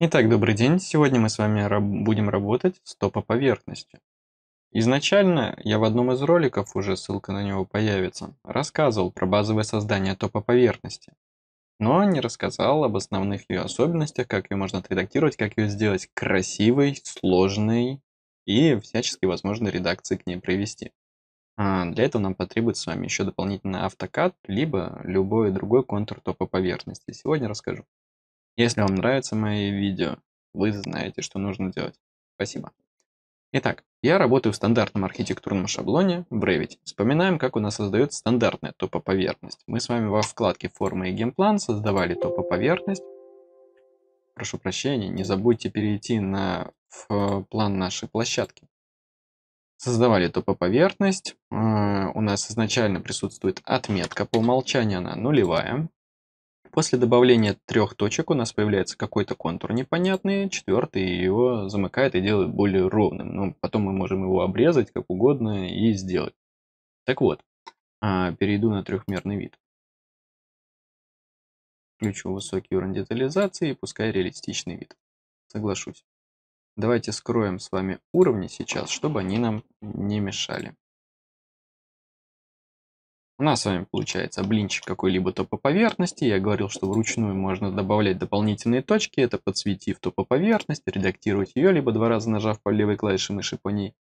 Итак, добрый день. Сегодня мы с вами будем работать с топоповерхностью. Изначально я в одном из роликов, уже ссылка на него появится, рассказывал про базовое создание топоповерхности, но не рассказал об основных ее особенностях, как ее можно отредактировать, как ее сделать красивой, сложной и всячески возможные редакции к ней привести. Для этого нам потребуется с вами еще дополнительно AutoCAD, либо любой другой контур топоповерхности. Сегодня расскажу. Если вам нравятся мои видео, вы знаете, что нужно делать. Спасибо. Итак, я работаю в стандартном архитектурном шаблоне в Revit. Вспоминаем, как у нас создается стандартная топоповерхность. Мы с вами во вкладке «Формы и геймплан» создавали топоповерхность. Прошу прощения, не забудьте перейти на план нашей площадки. Создавали топоповерхность. У нас изначально присутствует отметка, по умолчанию она нулевая. После добавления трех точек у нас появляется какой-то контур непонятный, четвертый его замыкает и делает более ровным. Но потом мы можем его обрезать как угодно и сделать. Так вот, перейду на трехмерный вид. Включу высокий уровень детализации и пускай реалистичный вид. Соглашусь. Давайте скроем с вами уровни сейчас, чтобы они нам не мешали. У нас с вами получается блинчик какой-либо топоповерхности. Я говорил, что вручную можно добавлять дополнительные точки. Это подсветив топоповерхность, редактировать ее, либо два раза нажав по левой клавише мыши по ней.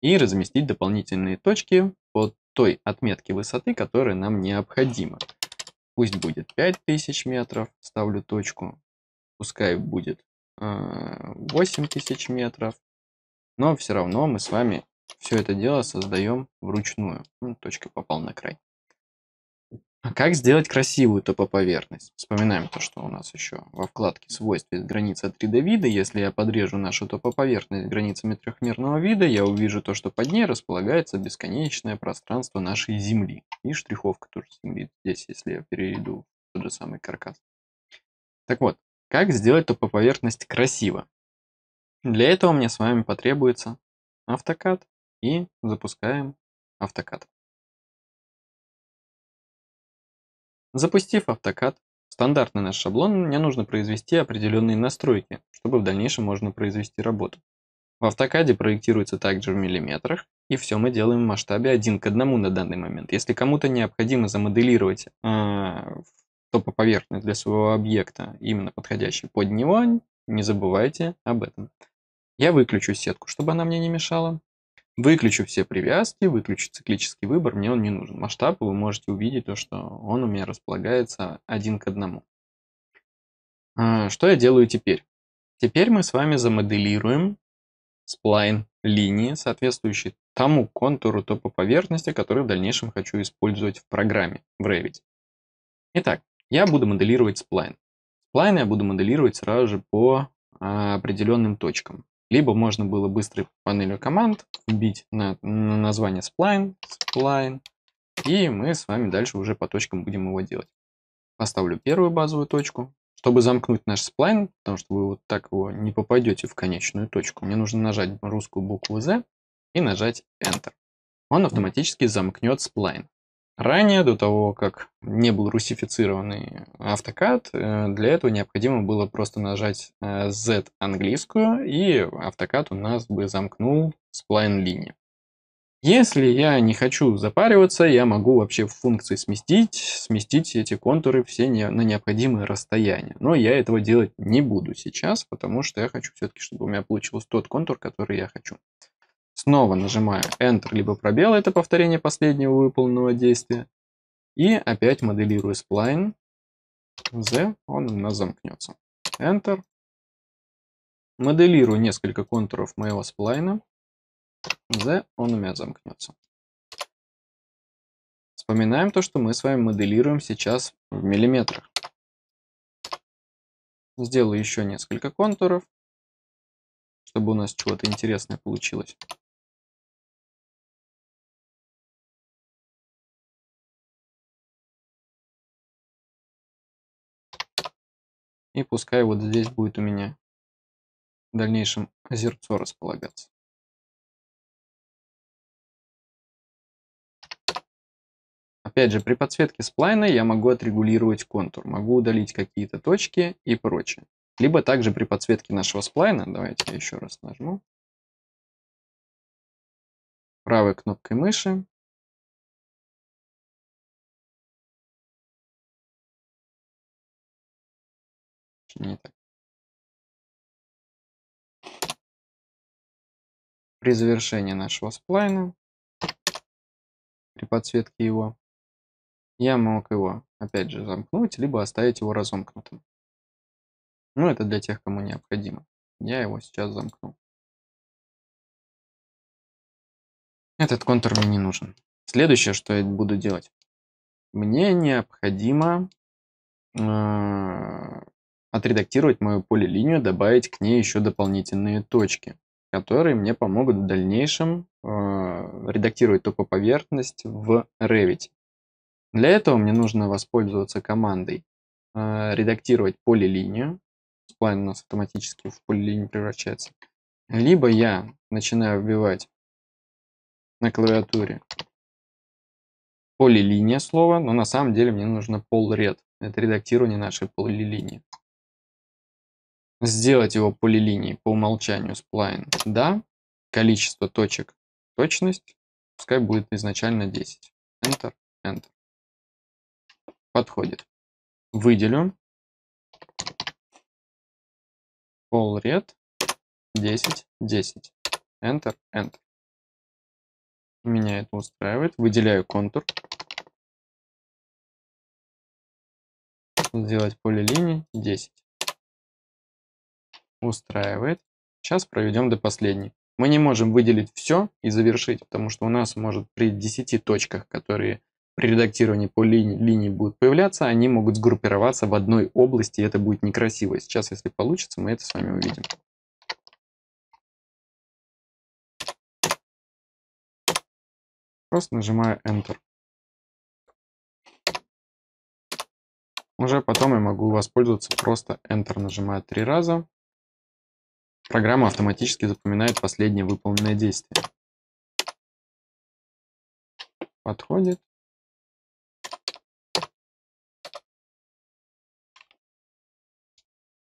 И разместить дополнительные точки под той отметке высоты, которая нам необходима. Пусть будет 5000 метров, ставлю точку. Пускай будет 8000 метров. Но все равно мы с вами все это дело создаем вручную. Точка попала на край. А как сделать красивую топоповерхность? Вспоминаем то, что у нас еще во вкладке «Свойства» есть граница 3D вида. Если я подрежу нашу топоповерхность границами трехмерного вида, я увижу то, что под ней располагается бесконечное пространство нашей Земли. И штриховка тоже Земли здесь, если я перейду в тот же самый каркас. Так вот, как сделать топоповерхность красиво? Для этого мне с вами потребуется AutoCAD и запускаем AutoCAD. Запустив AutoCAD, стандартный наш шаблон, мне нужно произвести определенные настройки, чтобы в дальнейшем можно произвести работу. В AutoCAD проектируется также в миллиметрах, и все мы делаем в масштабе 1:1 на данный момент. Если кому-то необходимо замоделировать топоповерхность для своего объекта, именно подходящий под него, не забывайте об этом. Я выключу сетку, чтобы она мне не мешала. Выключу все привязки, выключу циклический выбор, мне он не нужен. Масштаб, вы можете увидеть то, что он у меня располагается 1:1. Что я делаю теперь? Теперь мы с вами замоделируем сплайн линии, соответствующей тому контуру топоповерхности, который в дальнейшем хочу использовать в программе в Revit. Итак, я буду моделировать сплайн. Сплайн я буду моделировать сразу же по определенным точкам. Либо можно было быстрой панелью команд вбить на название spline, и мы с вами дальше уже по точкам будем его делать. Поставлю первую базовую точку. Чтобы замкнуть наш сплайн, потому что вы вот так его не попадете в конечную точку, мне нужно нажать русскую букву Z и нажать Enter. Он автоматически замкнет сплайн. Ранее, до того, как не был русифицированный AutoCAD, для этого необходимо было просто нажать Z английскую, и AutoCAD у нас бы замкнул сплайн линии. Если я не хочу запариваться, я могу вообще в функции сместить эти контуры все на необходимые расстояния. Но я этого делать не буду сейчас, потому что я хочу все-таки, чтобы у меня получился тот контур, который я хочу. Снова нажимаю Enter, либо пробел, это повторение последнего выполненного действия. И опять моделирую сплайн. Z, он у нас замкнется. Enter. Моделирую несколько контуров моего сплайна. Z, он у меня замкнется. Вспоминаем то, что мы с вами моделируем сейчас в миллиметрах. Сделаю еще несколько контуров, чтобы у нас чего-то интересное получилось. И пускай вот здесь будет у меня в дальнейшем озерцо располагаться. Опять же, при подсветке сплайна я могу отрегулировать контур, могу удалить какие-то точки и прочее. Либо также при подсветке нашего сплайна, давайте я еще раз нажму, правой кнопкой мыши, не так. При завершении нашего сплайна, при подсветке его, я мог его опять же замкнуть, либо оставить его разомкнутым. Ну, это для тех, кому необходимо. Я его сейчас замкну. Этот контур мне не нужен. Следующее, что я буду делать. Мне необходимо отредактировать мою полилинию, добавить к ней еще дополнительные точки, которые мне помогут в дальнейшем редактировать топоповерхность в Revit. Для этого мне нужно воспользоваться командой редактировать полилинию. Сплайн у нас автоматически в полилинию превращается. Либо я начинаю вбивать на клавиатуре полилиния слово, но на самом деле мне нужно полред. Это редактирование нашей полилинии. Сделать его полилинией по умолчанию сплайн. Да. Количество точек. Точность. Пускай будет изначально 10. Enter. Enter. Подходит. Выделю. Полред. 10. 10. Enter. Enter. Меня это устраивает. Выделяю контур. Сделать полилинии 10. Устраивает. Сейчас проведем до последней. Мы не можем выделить все и завершить, потому что у нас может при 10 точках, которые при редактировании по линии будут появляться, они могут сгруппироваться в одной области, и это будет некрасиво. Сейчас, если получится, мы это с вами увидим. Просто нажимаю Enter. Уже потом я могу воспользоваться просто Enter, нажимаю 3 раза. Программа автоматически запоминает последнее выполненное действие. Подходит.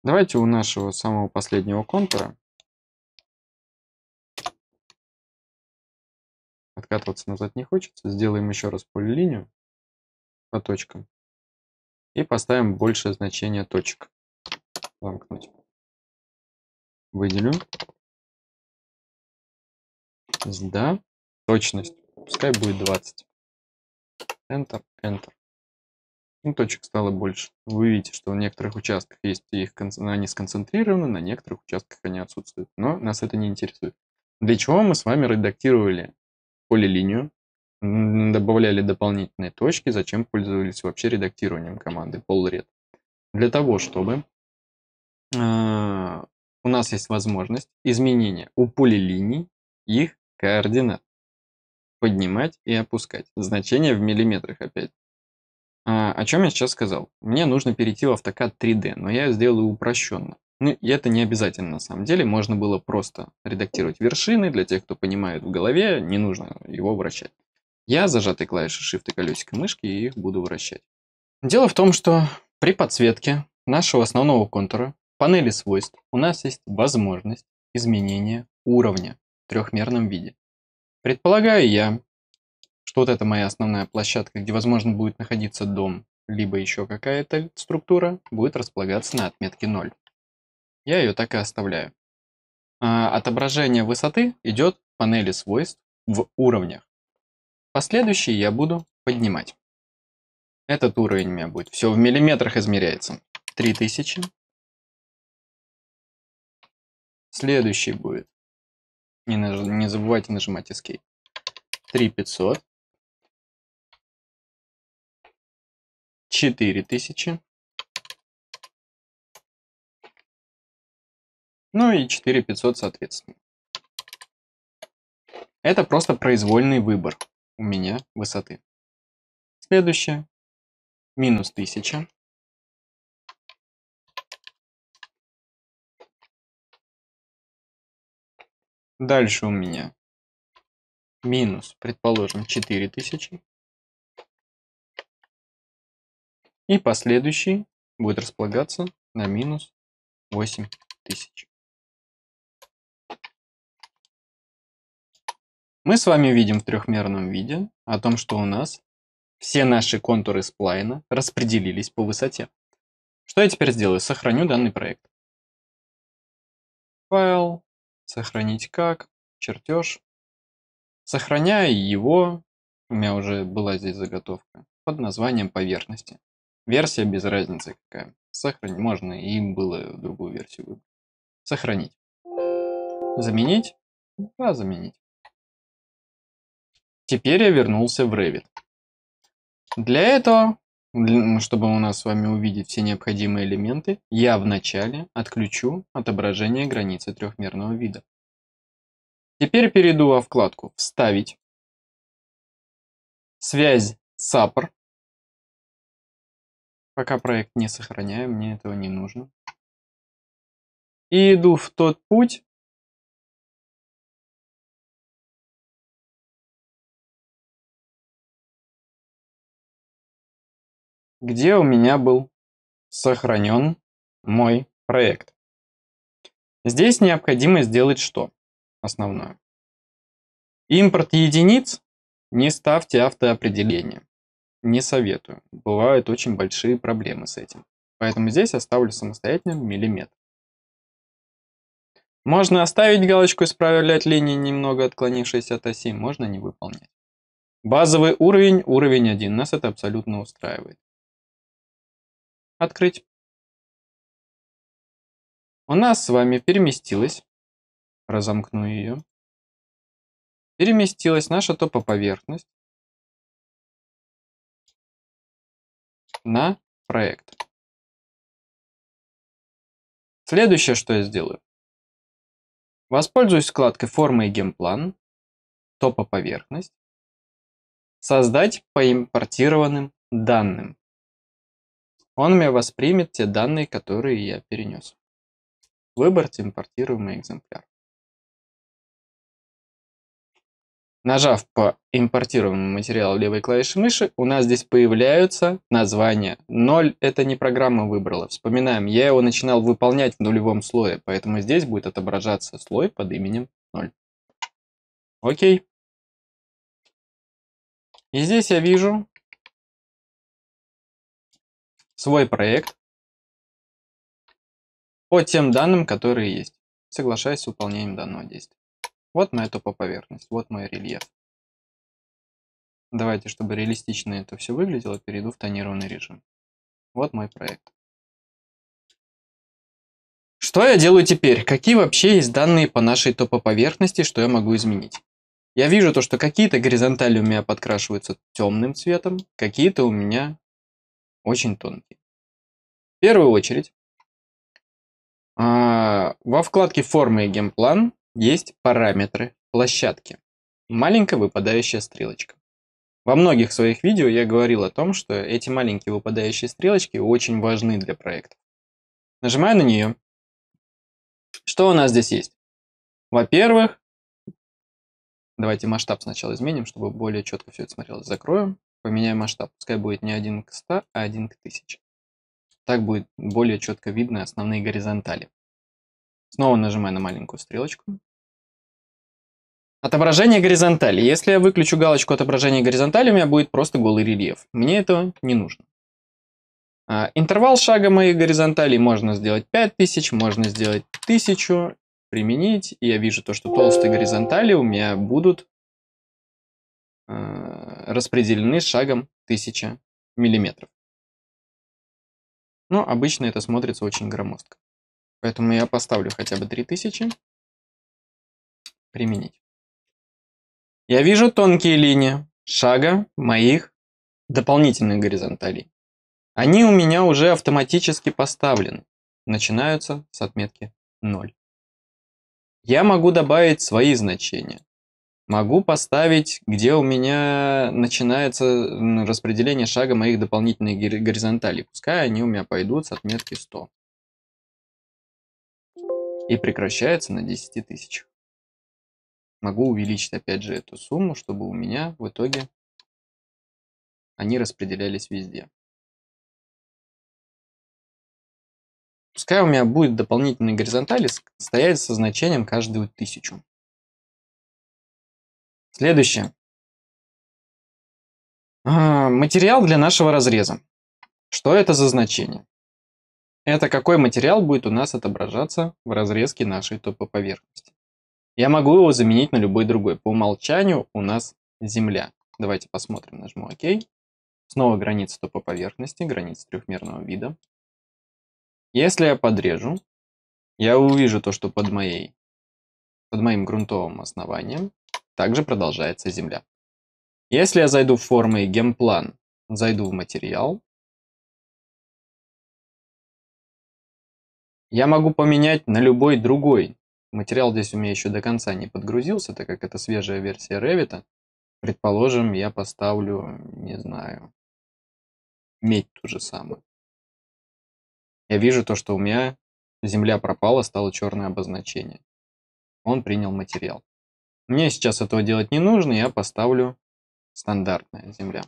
Давайте у нашего самого последнего контура откатываться назад не хочется. Сделаем еще раз полилинию по точкам. И поставим большее значение точек. Замкнуть. Выделю. Да. Точность. Пускай будет 20. Enter, Enter. Ну, точек стало больше. Вы видите, что в некоторых участках есть их, они сконцентрированы, на некоторых участках они отсутствуют. Но нас это не интересует. Для чего мы с вами редактировали полилинию? Добавляли дополнительные точки, зачем пользовались вообще редактированием команды полред? Для того, чтобы у нас есть возможность изменения у полилиний их координат поднимать и опускать. Значение в миллиметрах опять. О чем я сейчас сказал? Мне нужно перейти в AutoCAD 3D, но я сделаю упрощенно. Ну, и это не обязательно, на самом деле. Можно было просто редактировать вершины. Для тех, кто понимает в голове, не нужно его вращать. Я зажатой клавишей Shift и колесико мышки и их буду вращать. Дело в том, что при подсветке нашего основного контура в панели свойств у нас есть возможность изменения уровня в трехмерном виде. Предполагаю я, что вот это моя основная площадка, где возможно будет находиться дом, либо еще какая-то структура, будет располагаться на отметке 0. Я ее так и оставляю. Отображение высоты идет в панели свойств в уровнях. Последующий я буду поднимать. Этот уровень у меня будет. Все в миллиметрах измеряется. 3000. Следующий будет. Не забывайте нажимать Escape. 3500. 4000. Ну и 4500 соответственно. Это просто произвольный выбор у меня высоты. Следующее. Минус 1000. Дальше у меня минус, предположим, 4000. И последующий будет располагаться на минус 8000. Мы с вами видим в трехмерном виде о том, что у нас все наши контуры сплайна распределились по высоте. Что я теперь сделаю? Сохраню данный проект. Файл, сохранить как, чертеж. Сохраняю его, у меня уже была здесь заготовка, под названием поверхности. Версия без разницы какая. Сохранить, можно и было другую версию выбрать. Сохранить. Заменить? Да, заменить. Теперь я вернулся в Revit. Для этого, чтобы у нас с вами увидеть все необходимые элементы, я вначале отключу отображение границы трехмерного вида. Теперь перейду во вкладку «Вставить», «Связь SAPR». Пока проект не сохраняю, мне этого не нужно. И иду в тот путь, где у меня был сохранен мой проект. Здесь необходимо сделать что? Основное. Импорт единиц не ставьте автоопределение. Не советую. Бывают очень большие проблемы с этим. Поэтому здесь оставлю самостоятельно миллиметр. Можно оставить галочку «Исправлять линии, немного отклонившиеся от оси», можно не выполнять. Базовый уровень, уровень 1. Нас это абсолютно устраивает. Открыть. У нас с вами переместилась, разомкну ее, переместилась наша топоповерхность на проект. Следующее, что я сделаю. Воспользуюсь вкладкой «Форма и геймплан», топоповерхность, «Создать по импортированным данным». Он мне воспримет те данные, которые я перенес. Выбрать импортируемый экземпляр. Нажав по импортированному материалу левой клавишей мыши, у нас здесь появляются названия. 0 – это не программа выбрала. Вспоминаем, я его начинал выполнять в нулевом слое, поэтому здесь будет отображаться слой под именем 0. Окей. И здесь я вижу свой проект по тем данным, которые есть. Соглашаюсь с выполнением данного действия. Вот моя топоповерхность, вот мой рельеф. Давайте, чтобы реалистично это все выглядело, перейду в тонированный режим. Вот мой проект. Что я делаю теперь? Какие вообще есть данные по нашей топоповерхности, что я могу изменить? Я вижу то, что какие-то горизонтали у меня подкрашиваются темным цветом, какие-то у меня очень тонкие. В первую очередь, во вкладке «Формы и геймплан» есть параметры площадки. Маленькая выпадающая стрелочка. Во многих своих видео я говорил о том, что эти маленькие выпадающие стрелочки очень важны для проекта. Нажимаю на нее. Что у нас здесь есть? Во-первых, давайте масштаб сначала изменим, чтобы более четко все это смотрелось. Закроем, поменяем масштаб. Пускай будет не 1 к 100, а 1 к 1000. Так будет более четко видно основные горизонтали. Снова нажимаю на маленькую стрелочку. Отображение горизонтали. Если я выключу галочку отображения горизонтали, у меня будет просто голый рельеф. Мне этого не нужно. Интервал шага моих горизонталей можно сделать 5000, можно сделать 1000. Применить. И я вижу то, что толстые горизонтали у меня будут распределены шагом 1000 миллиметров. Но обычно это смотрится очень громоздко. Поэтому я поставлю хотя бы 3000. Применить. Я вижу тонкие линии шага моих дополнительных горизонталей. Они у меня уже автоматически поставлены. Начинаются с отметки 0. Я могу добавить свои значения. Могу поставить, где у меня начинается распределение шага моих дополнительных горизонталей. Пускай они у меня пойдут с отметки 100. И прекращается на 10 тысячах. Могу увеличить опять же эту сумму, чтобы у меня в итоге они распределялись везде. Пускай у меня будет дополнительная горизонталь стоять со значением каждую 1000. Следующее. Материал для нашего разреза. Что это за значение? Это какой материал будет у нас отображаться в разрезке нашей топоповерхности. Я могу его заменить на любой другой. По умолчанию у нас земля. Давайте посмотрим, нажму ОК. Снова граница топоповерхности, граница трехмерного вида. Если я подрежу, я увижу то, что под моим грунтовым основанием также продолжается земля. Если я зайду в формы и гемплан, зайду в материал, я могу поменять на любой другой. Материал здесь у меня еще до конца не подгрузился, так как это свежая версия Revit. Предположим, я поставлю, не знаю, медь ту же самую. Я вижу то, что у меня земля пропала, стало черное обозначение. Он принял материал. Мне сейчас этого делать не нужно, я поставлю стандартная земля.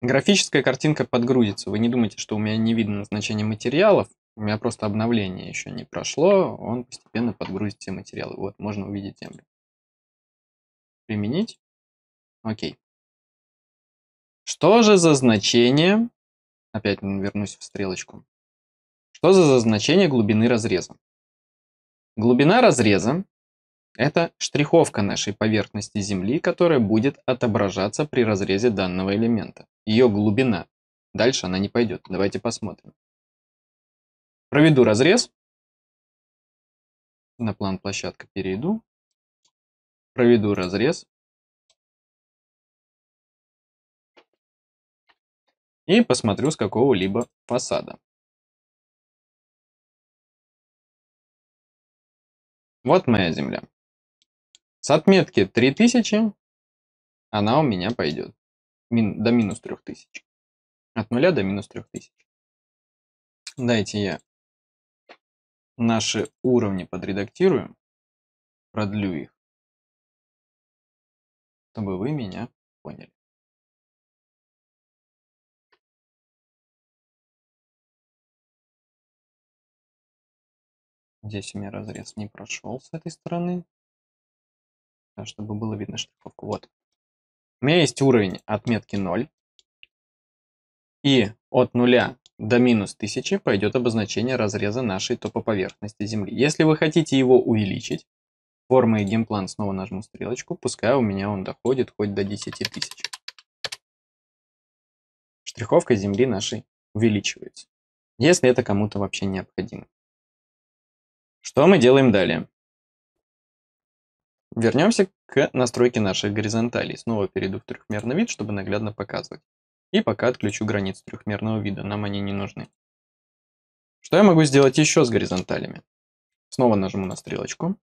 Графическая картинка подгрузится. Вы не думайте, что у меня не видно значение материалов. У меня просто обновление еще не прошло. Он постепенно подгрузит все материалы. Вот, можно увидеть землю. Применить. Окей. Что же за значение? Опять вернусь в стрелочку. Что за значение глубины разреза? Глубина разреза – это штриховка нашей поверхности земли, которая будет отображаться при разрезе данного элемента. Ее глубина. Дальше она не пойдет. Давайте посмотрим. Проведу разрез. На план площадка перейду. Проведу разрез. И посмотрю с какого-либо фасада. Вот моя земля. С отметки 3000 она у меня пойдет. До минус 3000. От 0 до минус 3000. Дайте я наши уровни подредактирую. Продлю их. Чтобы вы меня поняли. Здесь у меня разрез не прошел с этой стороны. Чтобы было видно штриховку. Вот. У меня есть уровень отметки 0. И от 0 до минус 1000 пойдет обозначение разреза нашей топоповерхности земли. Если вы хотите его увеличить, форма и геймплан, снова нажму стрелочку. Пускай у меня он доходит хоть до 10000. Штриховка земли нашей увеличивается. Если это кому-то вообще необходимо. Что мы делаем далее? Вернемся к настройке наших горизонталей. Снова перейду в трехмерный вид, чтобы наглядно показывать. И пока отключу границы трехмерного вида, нам они не нужны. Что я могу сделать еще с горизонталями? Снова нажму на стрелочку.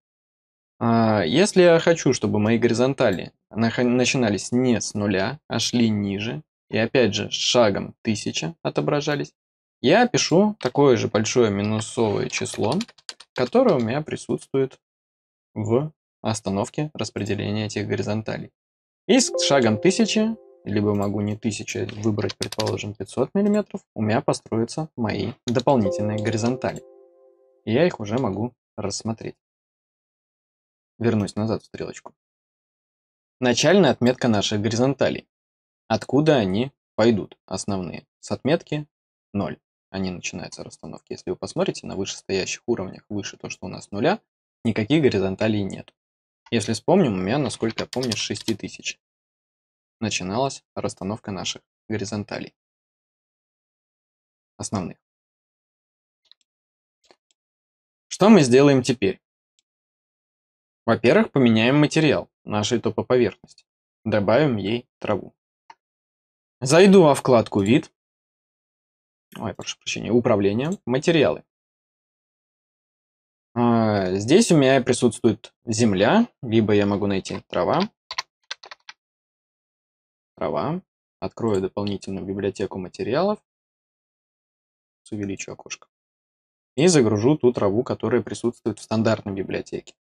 Если я хочу, чтобы мои горизонтали начинались не с нуля, а шли ниже, и опять же шагом 1000 отображались, я пишу такое же большое минусовое число, которая у меня присутствует в остановке распределения этих горизонталей. И с шагом 1000, либо могу не 1000, выбрать, предположим, 500 мм, у меня построятся мои дополнительные горизонтали. И я их уже могу рассмотреть. Вернусь назад в стрелочку. Начальная отметка наших горизонталей. Откуда они пойдут, основные? С отметки 0. Они начинаются расстановки. Если вы посмотрите, на вышестоящих уровнях, выше то, что у нас 0, никаких горизонталей нет. Если вспомним, у меня, насколько я помню, с 6000 начиналась расстановка наших горизонталей. Основных. Что мы сделаем теперь? Во-первых, поменяем материал нашей топоповерхности. Добавим ей траву. Зайду во вкладку «Вид». Ой, прошу прощения, управление, материалы. Здесь у меня присутствует земля, либо я могу найти трава. Трава. Открою дополнительную библиотеку материалов. Увеличу окошко. И загружу ту траву, которая присутствует в стандартной библиотеке.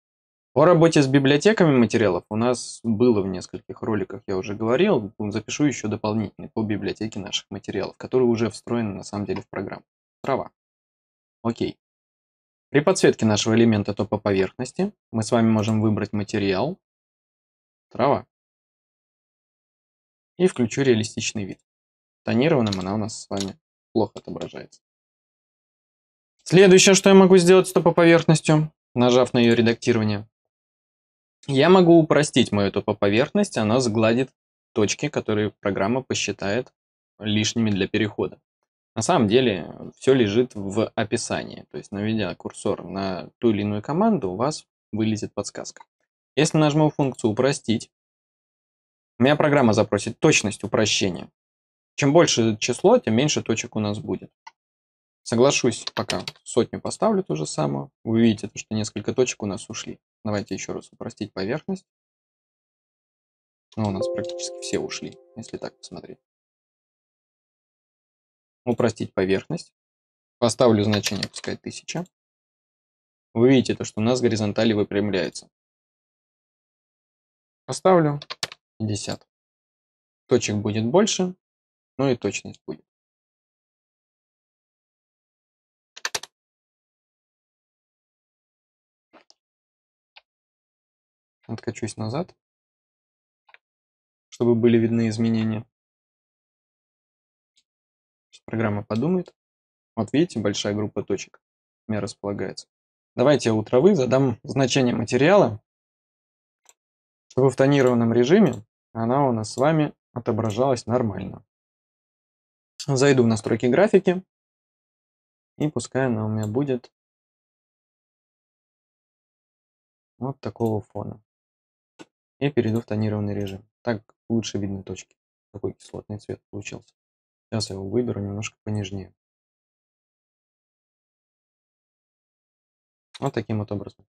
О работе с библиотеками материалов у нас было в нескольких роликах, я уже говорил. Запишу еще дополнительный по библиотеке наших материалов, которые уже встроены на самом деле в программу. Трава. Окей. При подсветке нашего элемента топоповерхности мы с вами можем выбрать материал. Трава. И включу реалистичный вид. Тонированным она у нас с вами плохо отображается. Следующее, что я могу сделать с топоповерхностью, нажав на ее редактирование. Я могу упростить мою топоповерхность, она сгладит точки, которые программа посчитает лишними для перехода. На самом деле все лежит в описании, то есть наведя курсор на ту или иную команду, у вас вылезет подсказка. Если нажму функцию «Упростить», у меня программа запросит точность упрощения. Чем больше число, тем меньше точек у нас будет. Соглашусь, пока сотню поставлю ту же самую. Вы видите, что несколько точек у нас ушли. Давайте еще раз упростить поверхность. Ну, у нас практически все ушли, если так посмотреть. Упростить поверхность. Поставлю значение, пускай 1000. Вы видите, что у нас горизонтали выпрямляется. Поставлю 50. Точек будет больше, но и точность будет. Откачусь назад, чтобы были видны изменения. Программа подумает. Вот видите, большая группа точек у меня располагается. Давайте я у травы задам значение материала, чтобы в тонированном режиме она у нас с вами отображалась нормально. Зайду в настройки графики, и пускай она у меня будет вот такого фона. И перейду в тонированный режим. Так лучше видны точки. Такой кислотный цвет получился. Сейчас я его выберу немножко понежнее. Вот таким вот образом.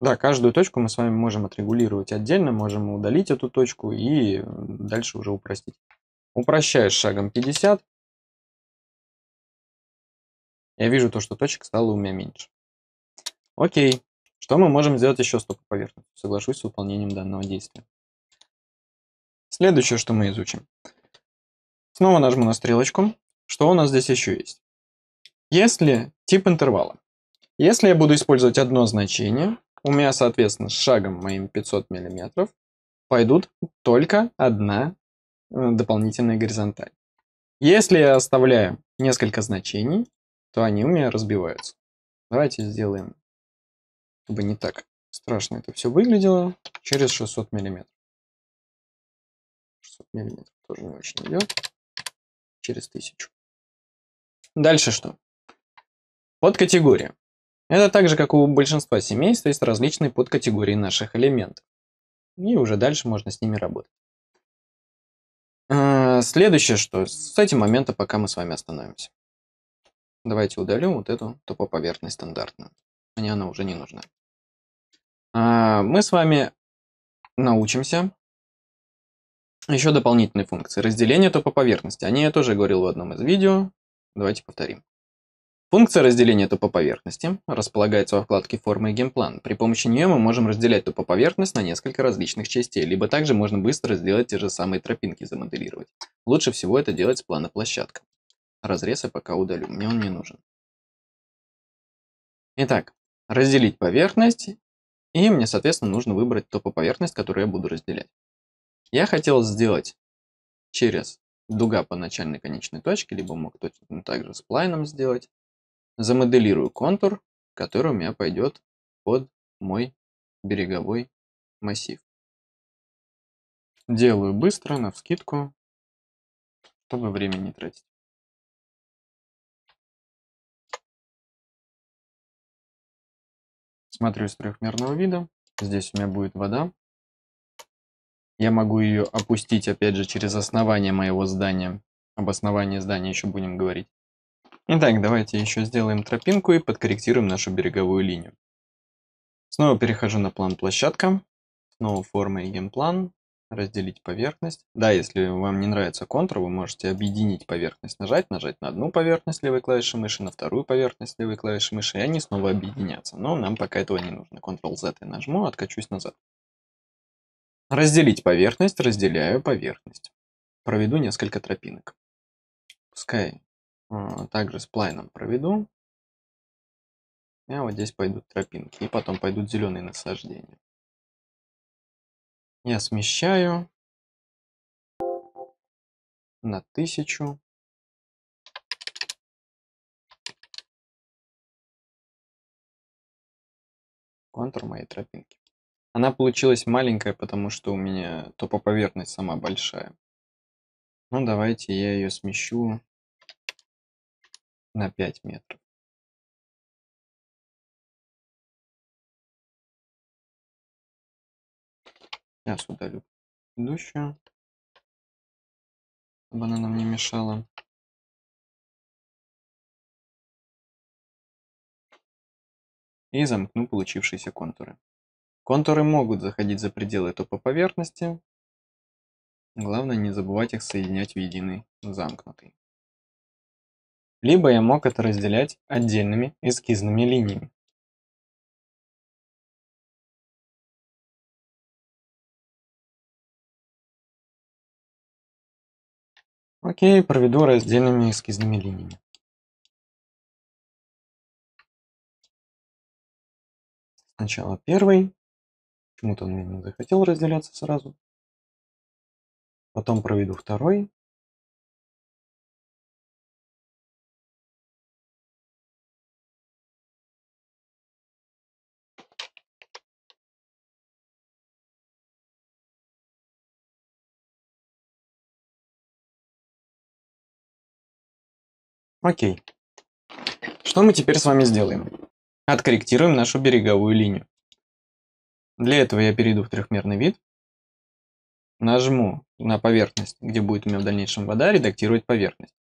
Да, каждую точку мы с вами можем отрегулировать отдельно, можем удалить эту точку и дальше уже упростить. Упрощаешь шагом 50. Я вижу то, что точек стало у меня меньше. Окей. Что мы можем сделать еще с топоповерхностью? Соглашусь с выполнением данного действия. Следующее, что мы изучим. Снова нажму на стрелочку. Что у нас здесь еще есть? Если тип интервала. Если я буду использовать одно значение, у меня, соответственно, с шагом моим 500 мм пойдут только одна дополнительная горизонталь. Если я оставляю несколько значений, то они у меня разбиваются. Давайте сделаем, чтобы не так страшно это все выглядело, через 600 мм. 600 мм тоже не очень идет. Через 1000. Дальше что? Подкатегория. Это так же, как у большинства семейств, есть различные подкатегории наших элементов. И уже дальше можно с ними работать. Следующее что? С этим момента пока мы с вами остановимся. Давайте удалим вот эту топоповерхность стандартную. Мне она уже не нужна. Мы с вами научимся еще дополнительные функции. Разделение топоповерхности. О ней я тоже говорил в одном из видео. Давайте повторим. Функция разделения топоповерхности располагается во вкладке «Формы и геймплан». При помощи нее мы можем разделять топоповерхность на несколько различных частей, либо также можно быстро сделать те же самые тропинки, замоделировать. Лучше всего это делать с плана площадка. Разрез я пока удалю, мне он не нужен. Итак, разделить поверхность, и мне, соответственно, нужно выбрать топоповерхность, которую я буду разделять. Я хотел сделать через дуга по начальной конечной точке, либо мог точно так же сплайном сделать. Замоделирую контур, который у меня пойдет под мой береговой массив. Делаю быстро, навскидку, чтобы времени не тратить. Смотрю с трехмерного вида. Здесь у меня будет вода. Я могу ее опустить, опять же, через основание моего здания. Об основании здания еще будем говорить. Итак, давайте еще сделаем тропинку и подкорректируем нашу береговую линию. Снова перехожу на план площадка. Снова форма и геймплан. разделить поверхность. Да, если вам не нравится контур, вы можете объединить поверхность, нажать на одну поверхность левой клавишей мыши, на вторую поверхность левой клавишей мыши, и они снова объединятся. Но нам пока этого не нужно. Ctrl-Z я нажму, откачусь назад. Разделить поверхность, разделяю поверхность. Проведу несколько тропинок. Пускай также сплайном проведу. А вот здесь пойдут тропинки, и потом пойдут зеленые насаждения. Я смещаю на 1000. Контур моей тропинки. Она получилась маленькая, потому что у меня топоповерхность сама большая. Ну, давайте я ее смещу на 5 метров. Сейчас удалю предыдущую, чтобы она нам не мешала. И замкну получившиеся контуры. Контуры могут заходить за пределы топоповерхности. Главное не забывать их соединять в единый замкнутый. Либо я мог это разделять отдельными эскизными линиями. Окей, проведу раздельными эскизными линиями. Сначала первый. Почему-то он не захотел разделяться сразу. Потом проведу второй. Окей. Что мы теперь с вами сделаем? Откорректируем нашу береговую линию. Для этого я перейду в трехмерный вид. Нажму на поверхность, где будет у меня в дальнейшем вода, редактировать поверхность.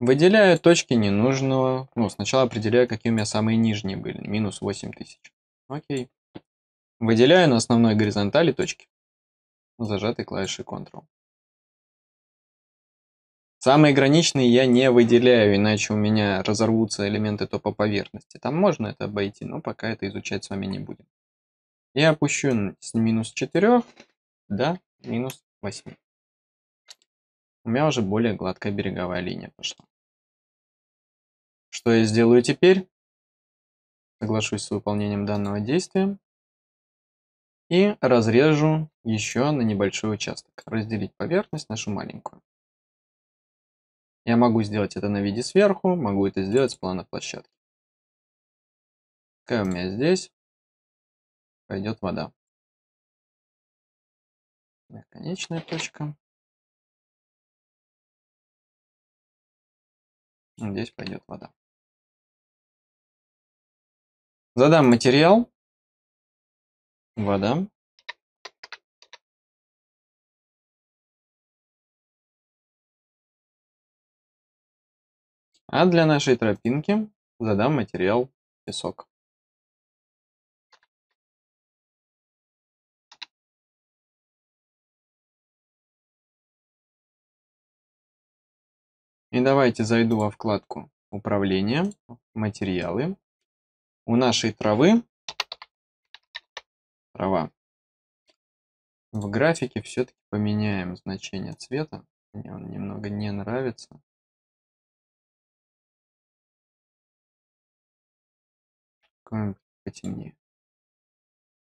Выделяю точки ненужного. Ну, сначала определяю, какие у меня самые нижние были. Минус 8000. Окей. Выделяю на основной горизонтали точки. Зажатой клавишей Ctrl. Самые граничные я не выделяю, иначе у меня разорвутся элементы топоповерхности. Там можно это обойти, но пока это изучать с вами не будем. Я опущу с минус 4 до минус 8. У меня уже более гладкая береговая линия пошла. Что я сделаю теперь? Соглашусь с выполнением данного действия. И разрежу еще на небольшой участок. Разделить поверхность нашу маленькую. Я могу сделать это на виде сверху, могу это сделать с плана площадки. Какая у меня здесь пойдет вода. Конечная точка. Здесь пойдет вода. Задам материал. Вода. А для нашей тропинки задам материал песок. И давайте зайду во вкладку «Управление», «Материалы». У нашей травы трава. В графике все-таки поменяем значение цвета. Мне он немного не нравится. Потемнее,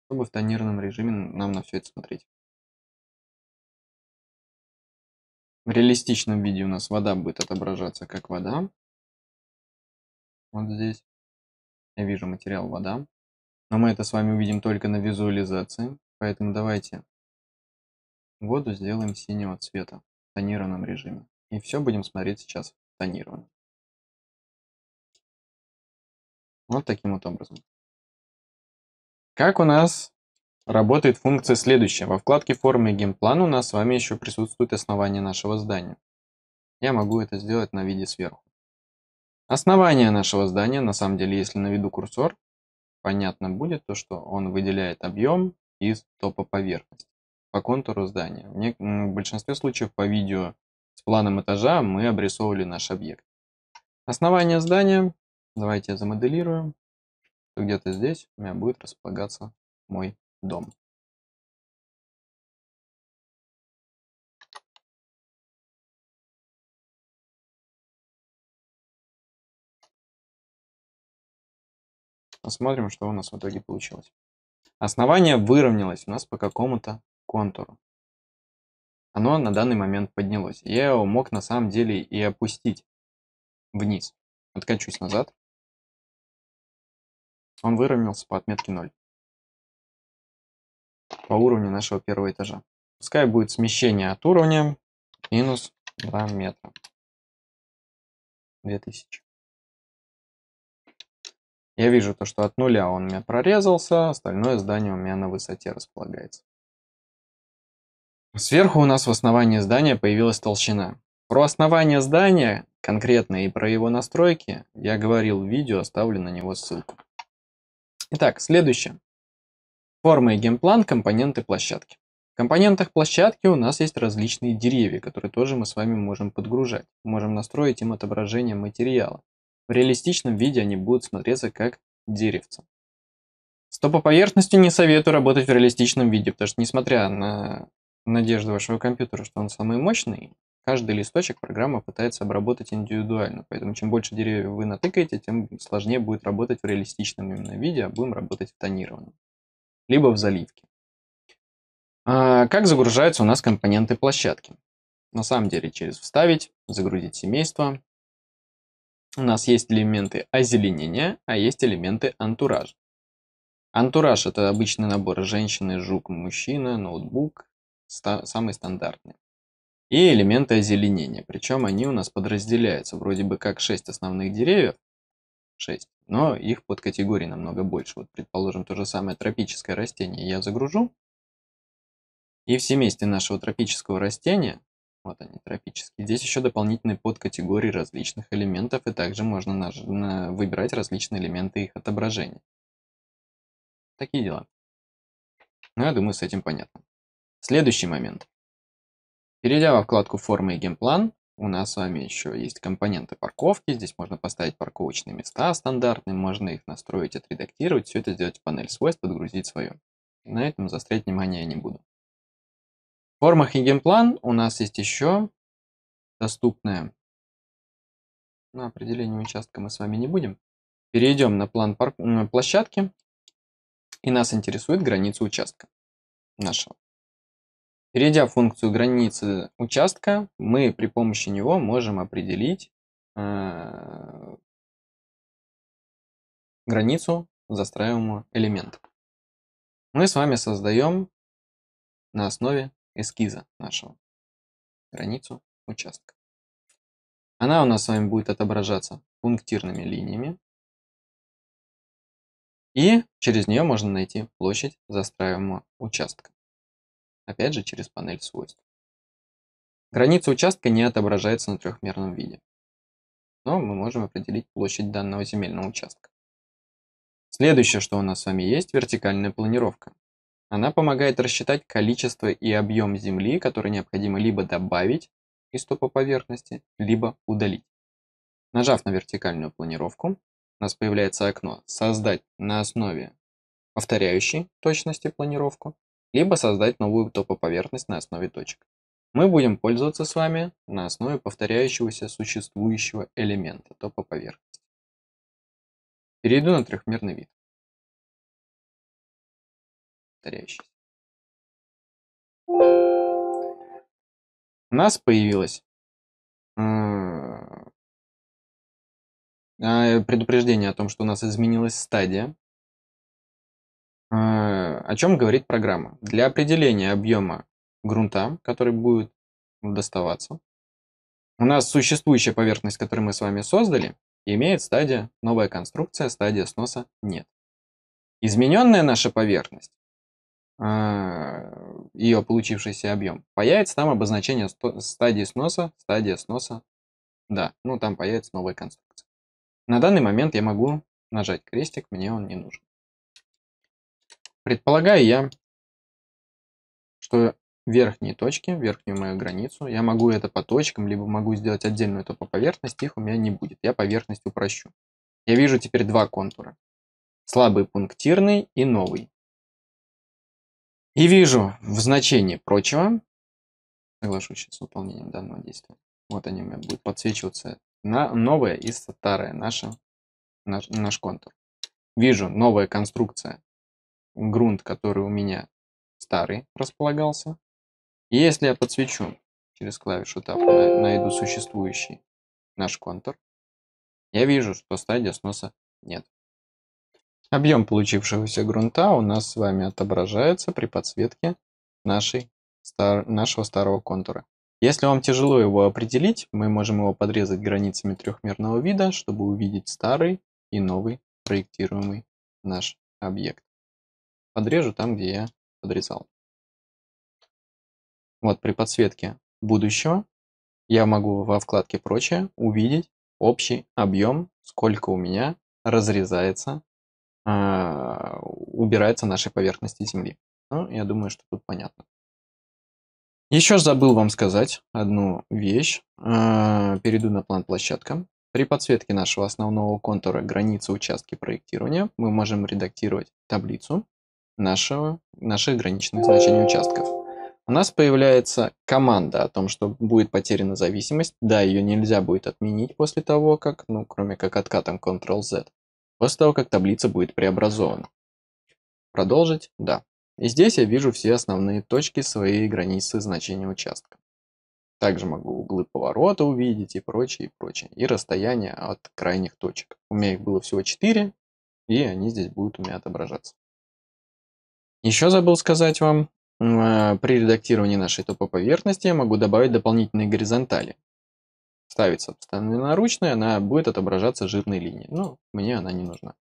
чтобы в тонированном режиме нам на все это смотреть. В реалистичном виде у нас вода будет отображаться как вода. Вот здесь я вижу материал вода, но мы это с вами увидим только на визуализации, поэтому давайте воду сделаем синего цвета в тонированном режиме, и все будем смотреть сейчас тонированно. Вот таким вот образом. Как у нас работает функция следующая. Во вкладке «Формы и геймплан» у нас с вами еще присутствует основание нашего здания. Я могу это сделать на виде сверху. Основание нашего здания, на самом деле, если наведу курсор, понятно будет то, что он выделяет объем из топоповерхности. по контуру здания. В большинстве случаев по видео с планом этажа мы обрисовывали наш объект. Основание здания. Давайте я замоделирую. Где-то здесь у меня будет располагаться мой дом. Посмотрим, что у нас в итоге получилось. Основание выровнялось у нас по какому-то контуру. Оно на данный момент поднялось. Я его мог на самом деле и опустить вниз. Откачусь назад. Он выровнялся по отметке 0. По уровню нашего первого этажа. Пускай будет смещение от уровня минус 2 метра. 2000. Я вижу то, что от нуля он у меня прорезался, остальное здание у меня на высоте располагается. Сверху у нас в основании здания появилась толщина. Про основание здания конкретно и про его настройки я говорил в видео, оставлю на него ссылку. Итак, следующее. Форма и геймплан, компоненты площадки. В компонентах площадки у нас есть различные деревья, которые тоже мы с вами можем подгружать. Можем настроить им отображение материала. В реалистичном виде они будут смотреться как деревца. С топоположностью не советую работать в реалистичном виде, потому что несмотря на надежду вашего компьютера, что он самый мощный, каждый листочек программа пытается обработать индивидуально. Поэтому чем больше деревьев вы натыкаете, тем сложнее будет работать в реалистичном именно виде, а будем работать в тонированном. Либо в заливке. Как загружаются у нас компоненты площадки? На самом деле через «Вставить», «Загрузить семейство». У нас есть элементы озеленения, а есть элементы антуража. Антураж – это обычный набор женщины, жук, мужчина, ноутбук, самые стандартные. И элементы озеленения, причем они у нас подразделяются. Вроде бы как 6 основных деревьев, 6, но их под категории намного больше. Вот, предположим, то же самое тропическое растение я загружу. И в семействе нашего тропического растения, вот они, тропические. Здесь еще дополнительные подкатегории различных элементов, и также можно выбирать различные элементы их отображения. Такие дела. Ну, я думаю, с этим понятно. Следующий момент. Перейдя во вкладку «Формы и геймплан», у нас с вами еще есть компоненты парковки. Здесь можно поставить парковочные места стандартные, можно их настроить, отредактировать, все это сделать в панель свойств, подгрузить свое. На этом заострять внимание я не буду. В формах и геймплан у нас есть еще доступное. На определение участка мы с вами не будем. Перейдем на план площадки. И нас интересует граница участка нашего. Перейдя в функцию границы участка, мы при помощи него можем определить границу застраиваемого элемента. Мы с вами создаем на основе эскиза нашего границу участка. Она у нас с вами будет отображаться пунктирными линиями. И через нее можно найти площадь застраиваемого участка. Опять же через панель свойств. Граница участка не отображается на трехмерном виде. Но мы можем определить площадь данного земельного участка. Следующее, что у нас с вами есть, вертикальная планировка. Она помогает рассчитать количество и объем земли, который необходимо либо добавить из топоположности, либо удалить. Нажав на вертикальную планировку, у нас появляется окно «Создать на основе повторяющей точности планировку», либо «Создать новую топоположность на основе точек». Мы будем пользоваться с вами на основе повторяющегося существующего элемента топоположности. Перейду на трехмерный вид. У нас появилось предупреждение о том, что у нас изменилась стадия, о чем говорит программа. Для определения объема грунта, который будет доставаться, у нас существующая поверхность, которую мы с вами создали, имеет стадия новая конструкция, стадия сноса нет. Измененная наша поверхность, ее получившийся объем, появится там обозначение стадия сноса, да, ну там появится новая конструкция. На данный момент я могу нажать крестик, мне он не нужен. Предполагаю я, что верхние точки, верхнюю мою границу. Я могу это по точкам, либо могу сделать отдельную топоповерхность, их у меня не будет. Я поверхность упрощу. Я вижу теперь два контура. Слабый пунктирный и новый. И вижу в значении прочего, соглашусь сейчас с выполнением данного действия. Вот они у меня будут подсвечиваться на новое и старое наш контур. Вижу новая конструкция, грунт, который у меня старый располагался. И если я подсвечу через клавишу Tab, найду существующий наш контур, я вижу, что стадии сноса нет. Объем получившегося грунта у нас с вами отображается при подсветке нашего старого контура. Если вам тяжело его определить, мы можем его подрезать границами трехмерного вида, чтобы увидеть старый и новый проектируемый наш объект. Подрежу там, где я подрезал. Вот при подсветке будущего я могу во вкладке «Прочее» увидеть общий объем, сколько у меня разрезается, убирается нашей поверхности земли. Ну, я думаю, что тут понятно. Еще забыл вам сказать одну вещь. Перейду на план площадка. При подсветке нашего основного контура границы участки проектирования мы можем редактировать таблицу наших граничных значений участков. У нас появляется команда о том, что будет потеряна зависимость. Да, ее нельзя будет отменить после того, как, ну, кроме как откатом Ctrl-Z. После того, как таблица будет преобразована. Продолжить? Да. И здесь я вижу все основные точки своей границы значения участка. Также могу углы поворота увидеть и прочее, и прочее. И расстояние от крайних точек. У меня их было всего 4, и они здесь будут у меня отображаться. Еще забыл сказать вам, при редактировании нашей топоповерхности я могу добавить дополнительные горизонтали. Ставится собственноручная, она будет отображаться жирной линией. Но мне она не нужна.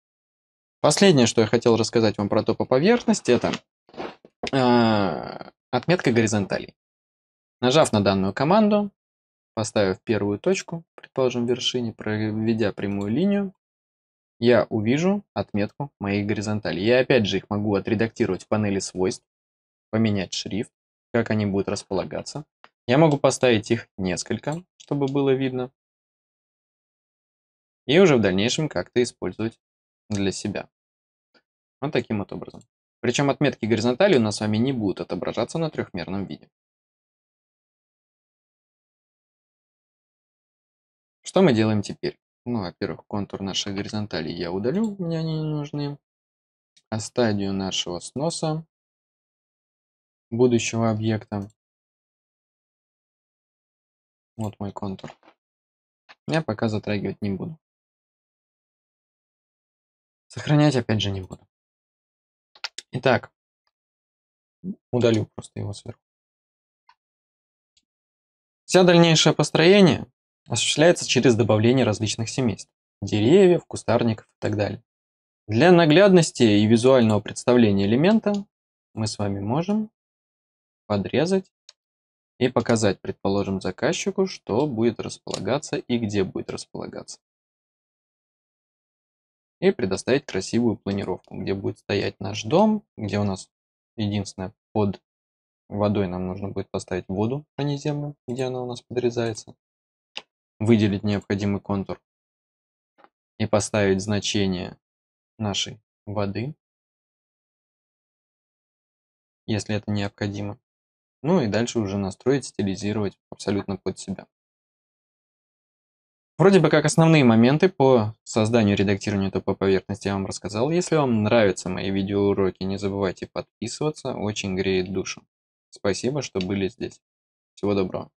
Последнее, что я хотел рассказать вам про топоповерхность, это отметка горизонталей. Нажав на данную команду, поставив первую точку, предположим, в вершине, проведя прямую линию, я увижу отметку моих горизонталей. Я опять же их могу отредактировать в панели свойств, поменять шрифт, как они будут располагаться. Я могу поставить их несколько, чтобы было видно. И уже в дальнейшем как-то использовать для себя. Вот таким вот образом. Причем отметки горизонтали у нас с вами не будут отображаться на трехмерном виде. Что мы делаем теперь? Ну, во-первых, контур нашей горизонтали я удалю, мне они не нужны. А стадию нашего сноса будущего объекта. Вот мой контур. Я пока затрагивать не буду. Сохранять опять же не буду. Итак, удалю просто его сверху. Вся дальнейшее построение осуществляется через добавление различных семейств. Деревьев, кустарников и так далее. Для наглядности и визуального представления элемента мы с вами можем подрезать и показать, предположим, заказчику, что будет располагаться и где будет располагаться. И предоставить красивую планировку, где будет стоять наш дом, где у нас единственное под водой нам нужно будет поставить воду, а не землю, где она у нас подрезается. Выделить необходимый контур и поставить значение нашей воды, если это необходимо. Ну и дальше уже настроить, стилизировать абсолютно под себя. Вроде бы как основные моменты по созданию и редактированию топоповерхности я вам рассказал. Если вам нравятся мои видеоуроки, не забывайте подписываться, очень греет душу. Спасибо, что были здесь. Всего доброго.